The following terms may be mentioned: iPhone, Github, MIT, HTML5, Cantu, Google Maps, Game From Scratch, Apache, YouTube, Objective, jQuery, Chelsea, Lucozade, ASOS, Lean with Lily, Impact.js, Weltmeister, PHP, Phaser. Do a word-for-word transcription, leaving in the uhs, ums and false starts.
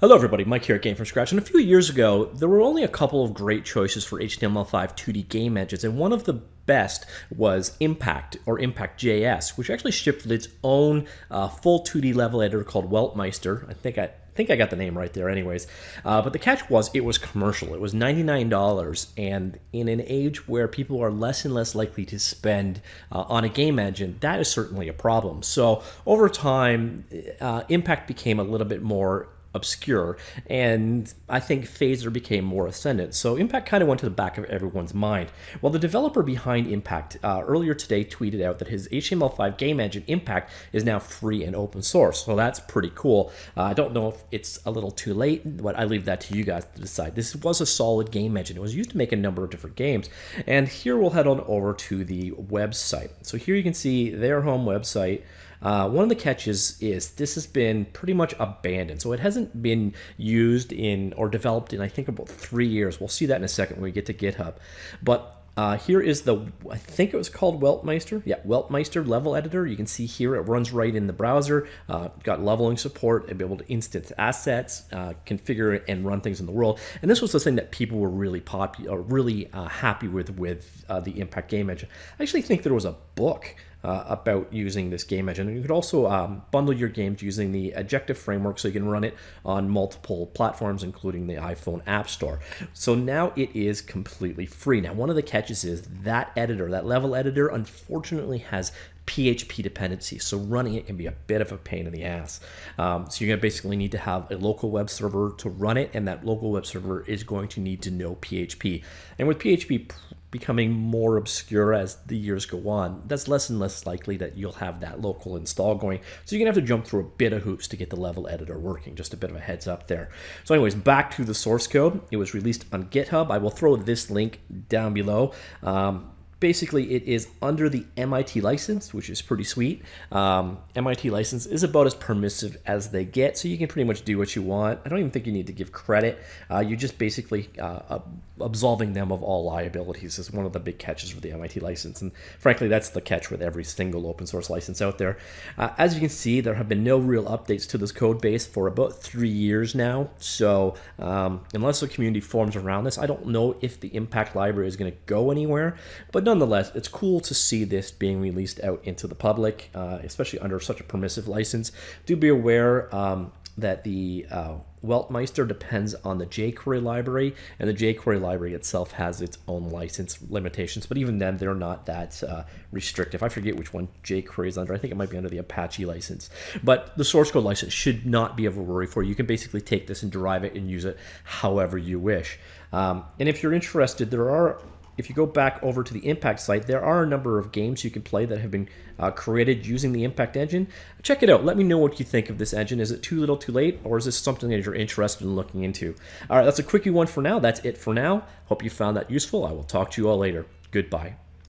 Hello everybody, Mike here at Game From Scratch, and a few years ago, there were only a couple of great choices for H T M L five two D game engines, and one of the best was Impact, or Impact dot J S, which actually shipped its own uh, full two D level editor called Weltmeister. I think I I think I got the name right there anyways. Uh, but the catch was it was commercial. It was ninety-nine dollars, and in an age where people are less and less likely to spend uh, on a game engine, that is certainly a problem. So over time, uh, Impact became a little bit more obscure, and I think Phaser became more ascendant. So Impact kind of went to the back of everyone's mind. Well, the developer behind Impact uh, earlier today tweeted out that his H T M L five game engine Impact is now free and open source. So that's pretty cool. Uh, I don't know if it's a little too late, but I leave that to you guys to decide. This was a solid game engine. It was used to make a number of different games. And here we'll head on over to the website. So here you can see their home website. Uh, one of the catches is this has been pretty much abandoned. So it hasn't been used in or developed in, I think, about three years. We'll see that in a second when we get to GitHub. But Uh, here is the, I think it was called Weltmeister. Yeah, Weltmeister level editor. You can see here it runs right in the browser. Uh, got leveling support and be able to instance assets, uh, configure and run things in the world. And this was the thing that people were really popular, really uh, happy with with uh, the Impact game engine. I actually think there was a book uh, about using this game engine. And you could also um, bundle your games using the Objective framework, so you can run it on multiple platforms, including the iPhone App Store. So now it is completely free. Now, one of the catches is that editor, that level editor, unfortunately has P H P dependencies, so running it can be a bit of a pain in the ass. Um, so you're going to basically need to have a local web server to run it, and that local web server is going to need to know P H P. And with P H P becoming more obscure as the years go on, that's less and less likely that you'll have that local install going. So you're going to have to jump through a bit of hoops to get the level editor working. Just a bit of a heads up there. So anyways, back to the source code. It was released on GitHub. I will throw this link down below. Um, Basically, it is under the M I T license, which is pretty sweet. Um, M I T license is about as permissive as they get, so you can pretty much do what you want. I don't even think you need to give credit. Uh, you're just basically uh, absolving them of all liabilities is one of the big catches with the M I T license. And frankly, that's the catch with every single open source license out there. Uh, as you can see, there have been no real updates to this code base for about three years now. So um, unless the community forms around this, I don't know if the Impact library is going to go anywhere. But nonetheless, it's cool to see this being released out into the public, uh, especially under such a permissive license. Do be aware um, that the uh, Weltmeister depends on the jQuery library, and the jQuery library itself has its own license limitations, but even then, they're not that uh, restrictive. I forget which one jQuery is under. I think it might be under the Apache license, but the source code license should not be of a worry for you. You can basically take this and derive it and use it however you wish. Um, and if you're interested, there are If you go back over to the Impact site, there are a number of games you can play that have been uh, created using the Impact engine. Check it out. Let me know what you think of this engine. Is it too little too late, or is this something that you're interested in looking into? All right, that's a quickie one for now. That's it for now. Hope you found that useful. I will talk to you all later. Goodbye.